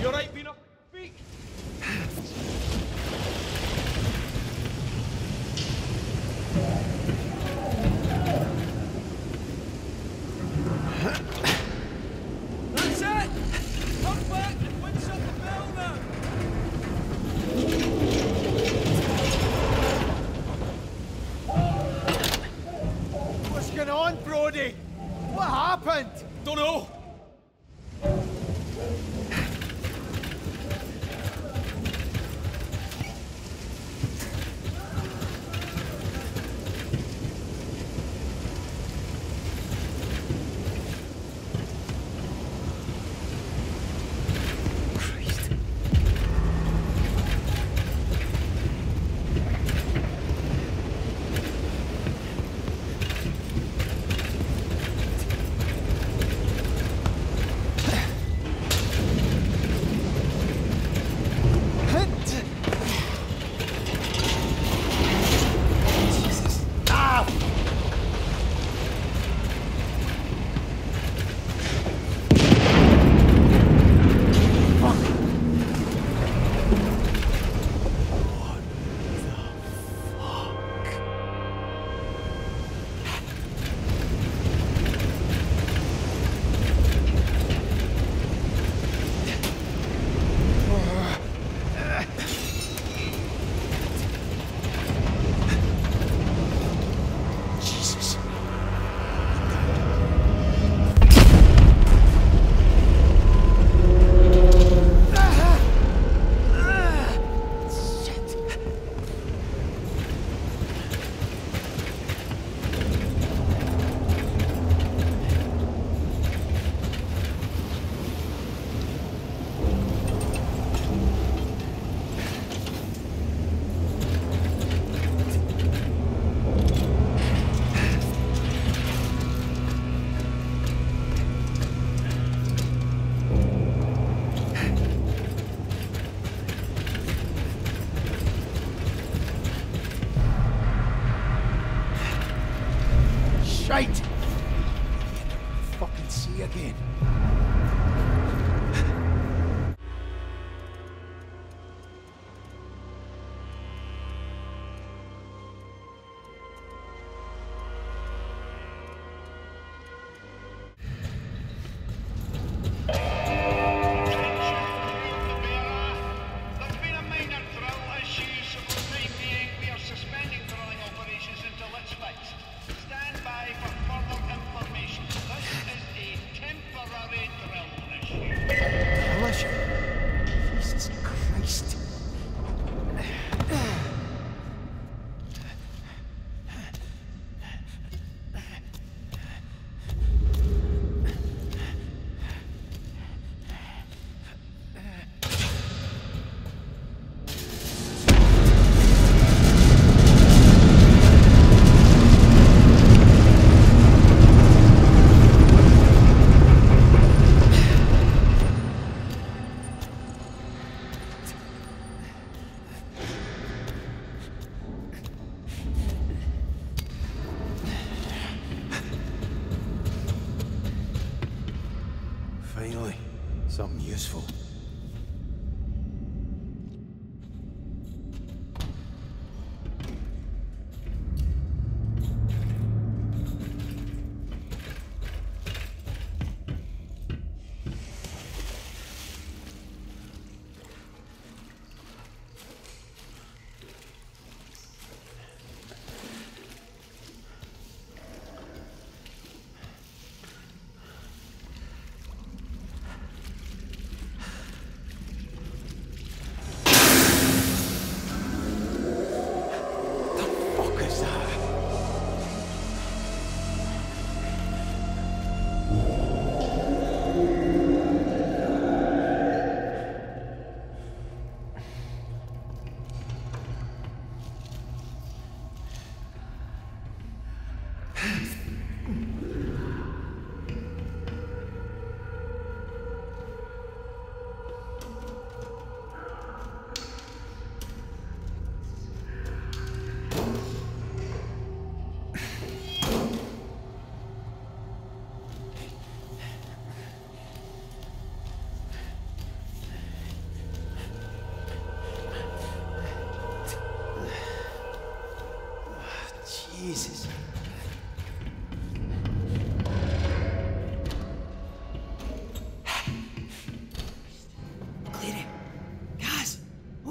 You're right, Pino. Speak. That's it. Come back and winch up the building. What's going on, Brody? What happened? Don't know. Right! Fucking see again. Finally, something useful.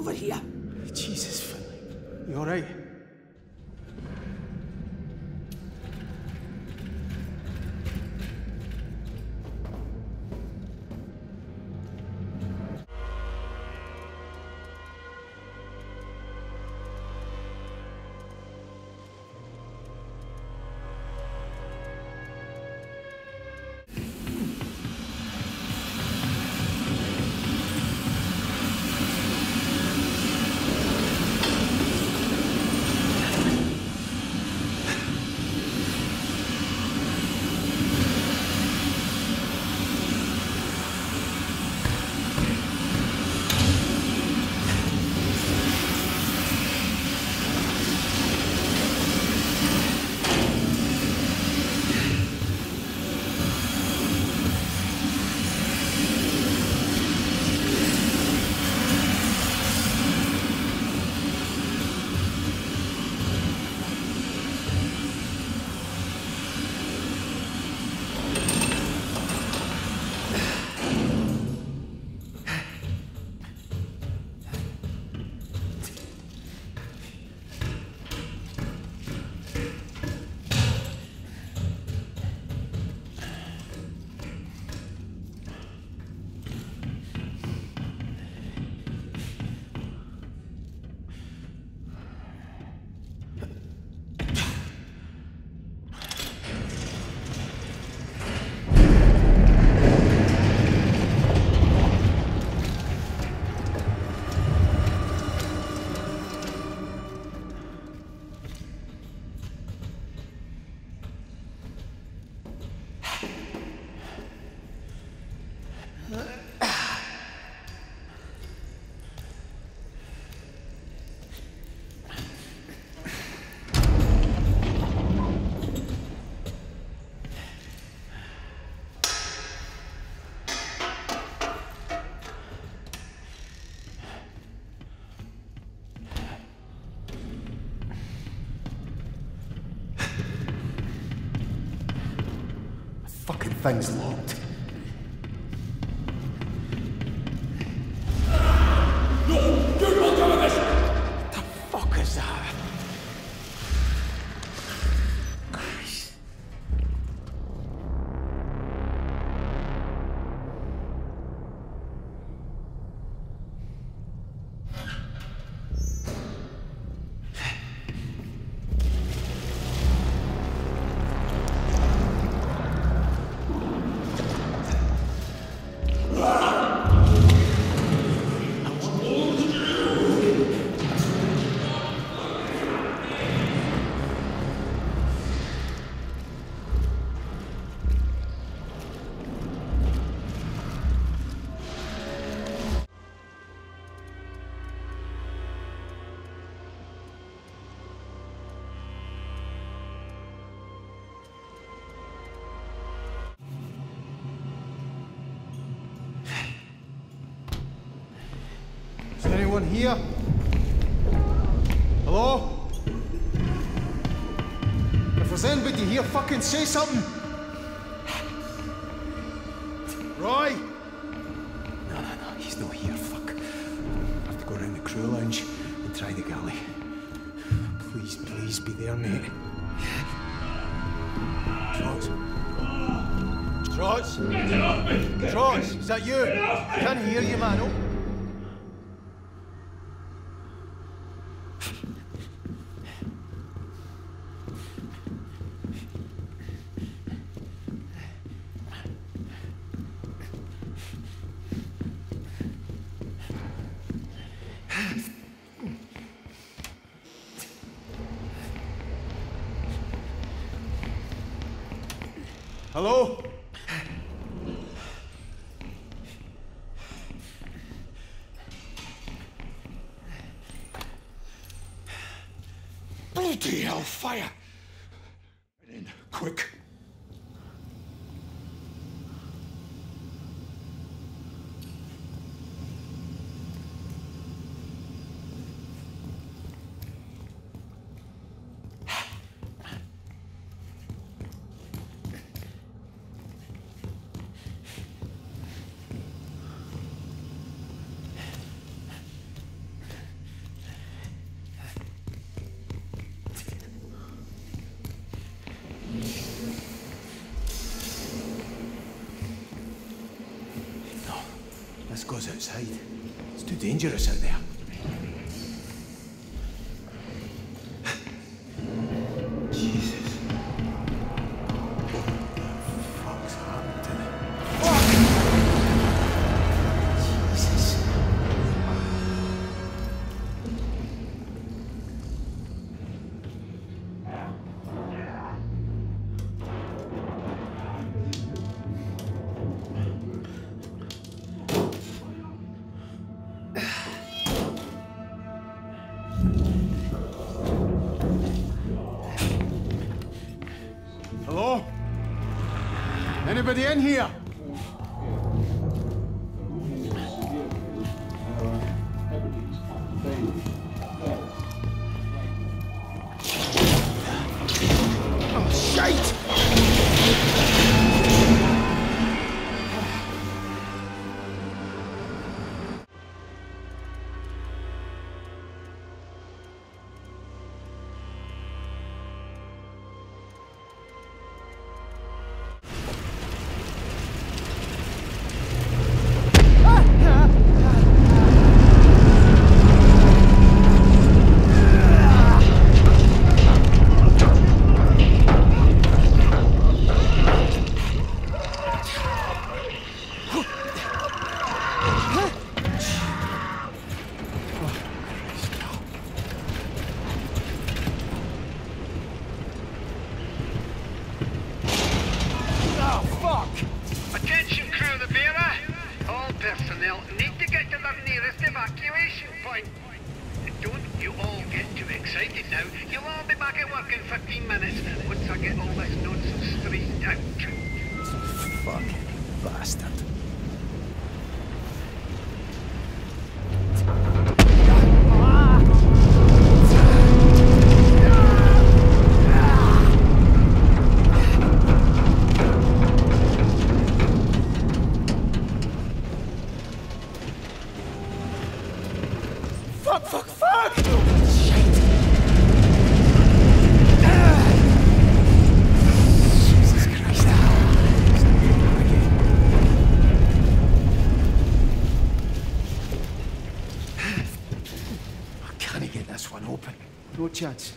Over here. Jesus, Finley. You all right? Thing's locked. No! Do not come with us! What the fuck is that? Christ. Anyone here? Hello? If there's anybody here, fucking say something! Roy! No, he's not here, fuck. I have to go round the crew lounge and try the galley. Please, please be there, mate. Trots? Trots? Get it off me! Trots, is that you? I can't hear you, man. Oh. Hello? Bloody hell, fire! Get in, quick! goes outside. It's too dangerous out there. Hello? Anybody in here? Oh, shite! Attention crew of the bearer. All personnel need to get to their nearest evacuation point. Don't you all get too excited now. You'll all be back at work in 15 minutes once I get all this nonsense straightened out. Fucking bastard. No chance.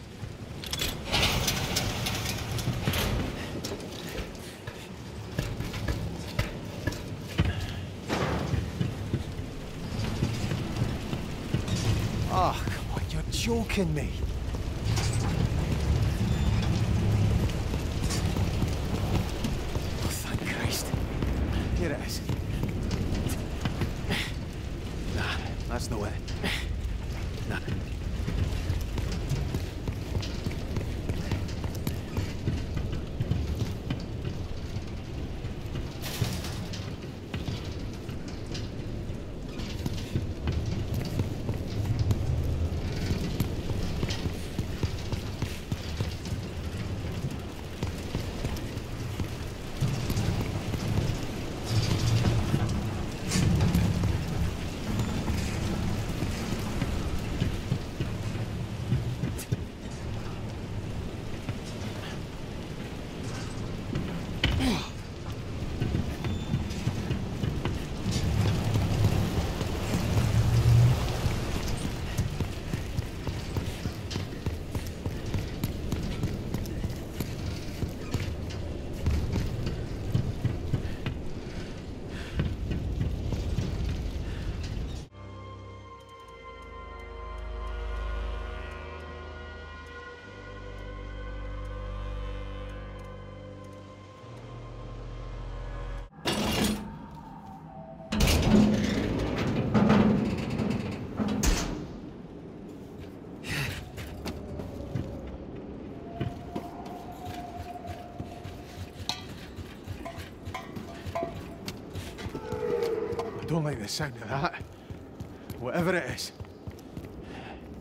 Oh, come on, you're joking me. Oh, thank Christ. Here it is. Nah, that's not it. Nah. I don't like the sound of that. Whatever it is.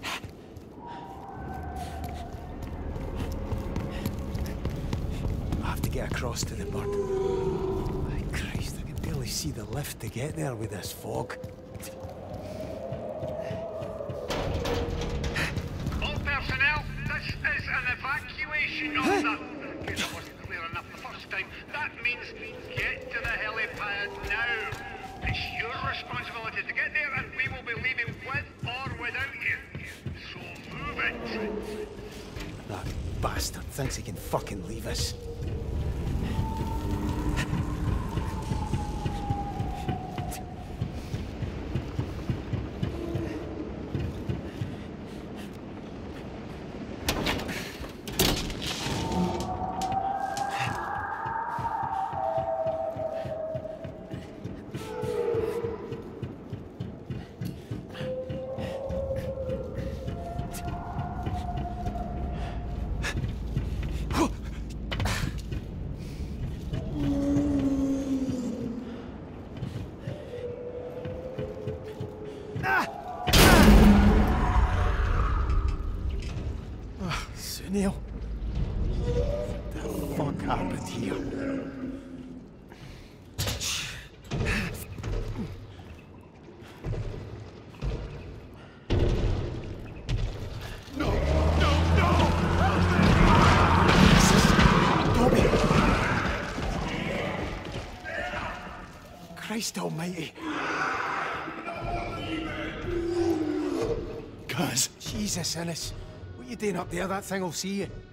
I have to get across to the bird. My Christ, I can barely see the lift to get there with this fog. All personnel, this is an evacuation order. Because it wasn't clear enough the first time. That means get to the helipad now. It's your responsibility bastard thinks he can fucking leave us. Christ almighty. Cuz. Jesus, Innes. What are you doing up there? That thing will see you.